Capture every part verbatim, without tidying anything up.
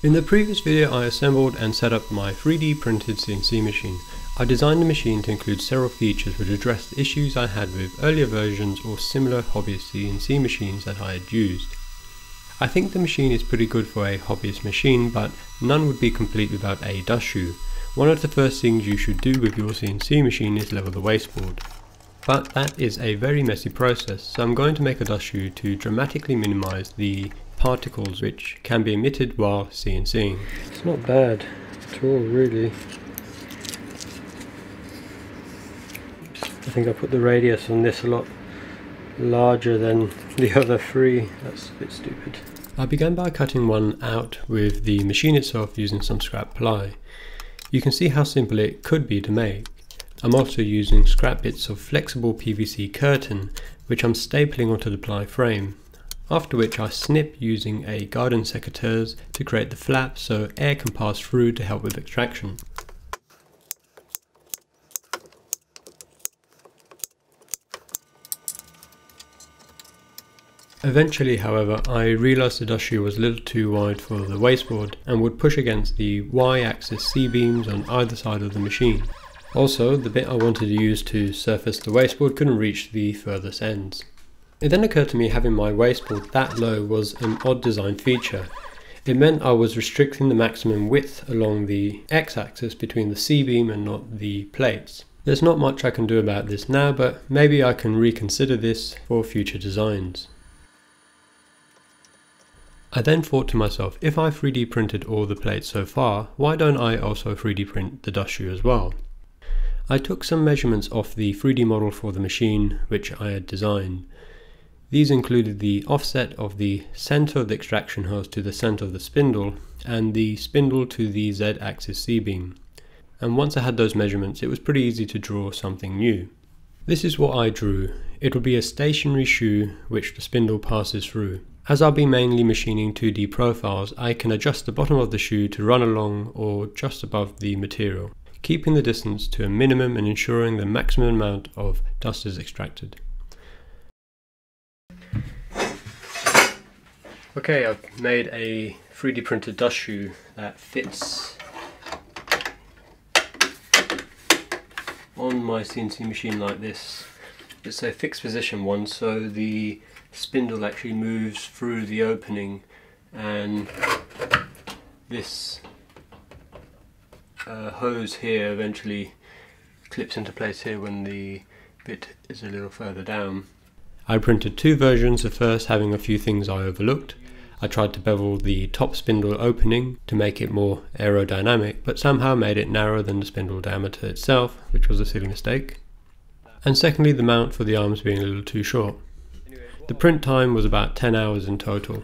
In the previous video I assembled and set up my three D printed C N C machine. I designed the machine to include several features which addressed issues I had with earlier versions or similar hobbyist C N C machines that I had used. I think the machine is pretty good for a hobbyist machine, but none would be complete without a dust shoe. One of the first things you should do with your C N C machine is level the wasteboard. But that is a very messy process, so I'm going to make a dust shoe to dramatically minimize the particles which can be emitted while CNCing. It's not bad at all, really. I think I put the radius on this a lot larger than the other three. That's a bit stupid. I began by cutting one out with the machine itself using some scrap ply. You can see how simple it could be to make. I'm also using scrap bits of flexible P V C curtain, which I'm stapling onto the ply frame. After which I snip using a garden secateurs to create the flap so air can pass through to help with extraction. Eventually, however, I realised the dust shoe was a little too wide for the wasteboard and would push against the Y-axis C-beams on either side of the machine. Also, the bit I wanted to use to surface the wasteboard couldn't reach the furthest ends. It then occurred to me having my wasteboard that low was an odd design feature. It meant I was restricting the maximum width along the x-axis between the C-beam and not the plates. There's not much I can do about this now, but maybe I can reconsider this for future designs. I then thought to myself, if I three D printed all the plates so far, why don't I also three D print the dust shoe as well? I took some measurements off the three D model for the machine which I had designed. These included the offset of the centre of the extraction hose to the centre of the spindle and the spindle to the Z-axis C-beam. And once I had those measurements, it was pretty easy to draw something new. This is what I drew. It will be a stationary shoe which the spindle passes through. As I'll be mainly machining two D profiles, I can adjust the bottom of the shoe to run along or just above the material, keeping the distance to a minimum and ensuring the maximum amount of dust is extracted. Okay, I've made a three D printed dust shoe that fits on my C N C machine like this. It's a fixed position one, so the spindle actually moves through the opening and this uh, hose here eventually clips into place here when the bit is a little further down. I printed two versions, the first having a few things I overlooked. I tried to bevel the top spindle opening to make it more aerodynamic, but somehow made it narrower than the spindle diameter itself, which was a silly mistake. And secondly, the mount for the arms being a little too short. The print time was about ten hours in total.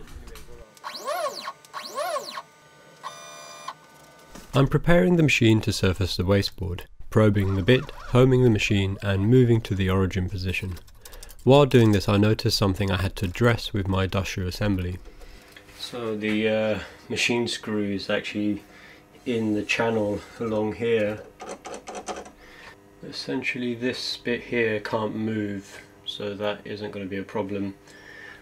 I'm preparing the machine to surface the wasteboard, probing the bit, homing the machine and moving to the origin position. While doing this, I noticed something I had to address with my dust shoe assembly. So the uh, machine screw is actually in the channel along here. Essentially this bit here can't move, so that isn't going to be a problem.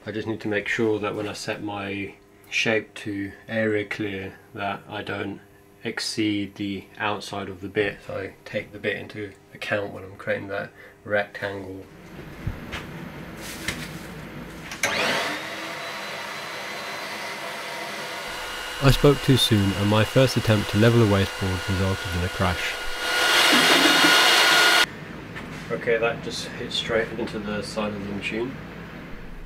I just need to make sure that when I set my shape to area clear that I don't exceed the outside of the bit. So I take the bit into account when I'm creating that rectangle. I spoke too soon and my first attempt to level a wasteboard resulted in a crash. Okay, that just hit straight into the side of the machine.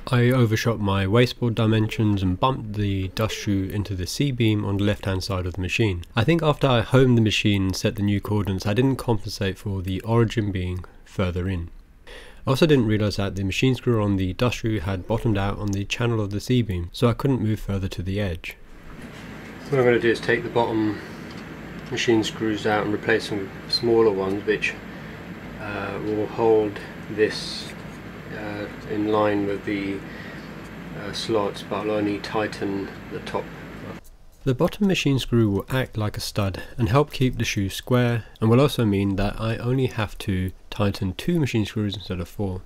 I overshot my wasteboard dimensions and bumped the dust shoe into the C-beam on the left-hand side of the machine. I think after I homed the machine and set the new coordinates, I didn't compensate for the origin being further in. I also didn't realise that the machine screw on the dust shoe had bottomed out on the channel of the C-beam, so I couldn't move further to the edge. What I'm going to do is take the bottom machine screws out and replace them with smaller ones which uh, will hold this uh, in line with the uh, slots, but I'll only tighten the top. The bottom machine screw will act like a stud and help keep the shoe square, and will also mean that I only have to tighten two machine screws instead of four.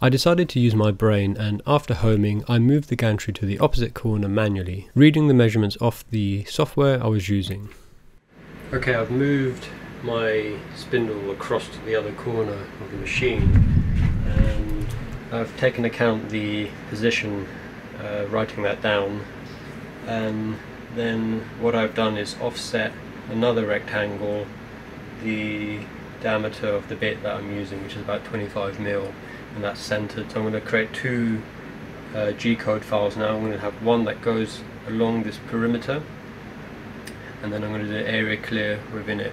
I decided to use my brain, and after homing, I moved the gantry to the opposite corner manually, reading the measurements off the software I was using. Okay, I've moved my spindle across to the other corner of the machine, and I've taken account the position, uh, writing that down, and then what I've done is offset another rectangle, the diameter of the bit that I'm using, which is about twenty-five mil, and that's centered. So I'm going to create two uh, G-code files now. I'm going to have one that goes along this perimeter, and then I'm going to do area clear within it.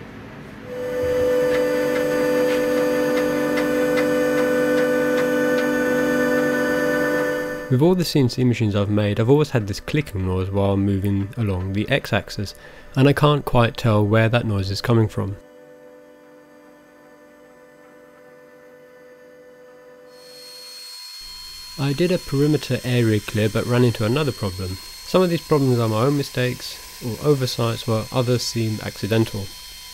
With all the C N C machines I've made, I've always had this clicking noise while moving along the x-axis, and I can't quite tell where that noise is coming from. I did a perimeter area clear but ran into another problem. Some of these problems are my own mistakes or oversights, while others seem accidental.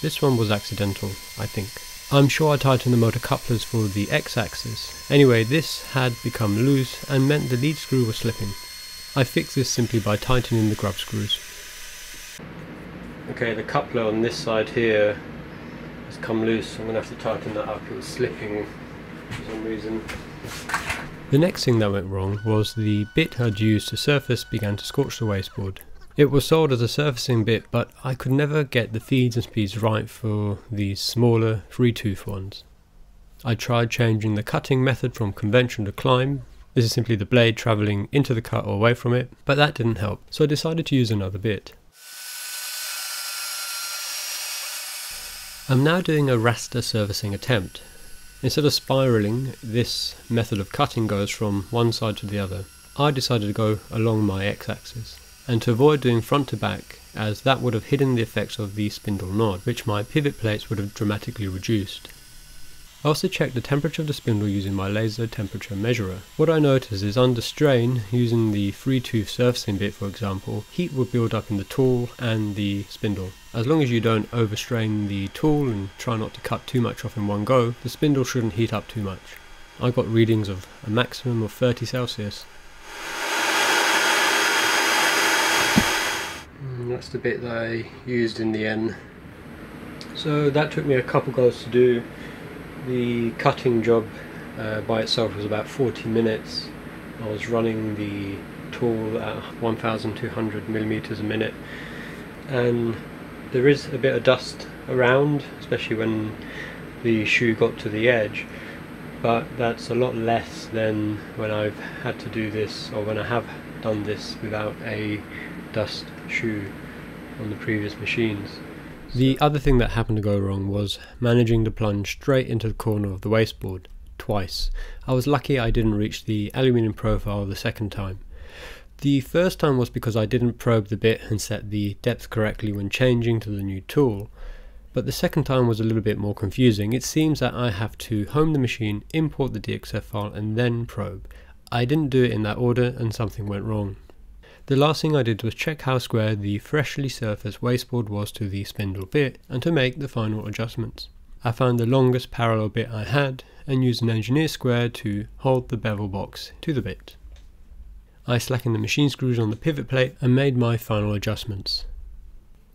This one was accidental, I think. I'm sure I tightened the motor couplers for the x-axis. Anyway, this had become loose and meant the lead screw was slipping. I fixed this simply by tightening the grub screws. Okay, the coupler on this side here has come loose. I'm going to have to tighten that up. It was slipping for some reason. The next thing that went wrong was the bit I'd used to surface began to scorch the wasteboard. It was sold as a surfacing bit, but I could never get the feeds and speeds right for these smaller three tooth ones. I tried changing the cutting method from convention to climb. This is simply the blade travelling into the cut or away from it, but that didn't help, so I decided to use another bit. I'm now doing a raster surfacing attempt. Instead of spiralling, this method of cutting goes from one side to the other. I decided to go along my x-axis, and to avoid doing front to back, as that would have hidden the effects of the spindle nod, which my pivot plates would have dramatically reduced. I also checked the temperature of the spindle using my laser temperature measurer. What I noticed is under strain, using the three tooth surfacing bit for example, heat would build up in the tool and the spindle. As long as you don't overstrain the tool and try not to cut too much off in one go, the spindle shouldn't heat up too much. I got readings of a maximum of thirty Celsius. That's the bit that I used in the end. So that took me a couple goes to do. The cutting job uh, by itself was about forty minutes. I was running the tool at one thousand two hundred millimeters a minute, and there is a bit of dust around, especially when the shoe got to the edge, but that's a lot less than when I've had to do this, or when I have done this without a dust shoe on the previous machines. The other thing that happened to go wrong was managing to plunge straight into the corner of the wasteboard twice. I was lucky I didn't reach the aluminium profile the second time. The first time was because I didn't probe the bit and set the depth correctly when changing to the new tool, but the second time was a little bit more confusing. It seems that I have to home the machine, import the D X F file and then probe. I didn't do it in that order and something went wrong. The last thing I did was check how square the freshly surfaced wasteboard was to the spindle bit, and to make the final adjustments. I found the longest parallel bit I had, and used an engineer square to hold the bevel box to the bit. I slackened the machine screws on the pivot plate and made my final adjustments.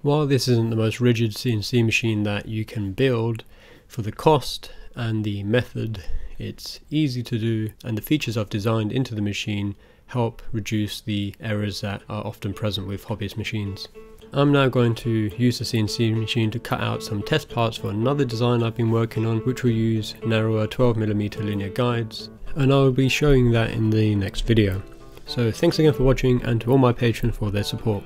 While this isn't the most rigid C N C machine that you can build, for the cost and the method, it's easy to do, and the features I've designed into the machine help reduce the errors that are often present with hobbyist machines. I'm now going to use the C N C machine to cut out some test parts for another design I've been working on, which will use narrower twelve millimeter linear guides, and I'll be showing that in the next video. So thanks again for watching, and to all my patrons for their support.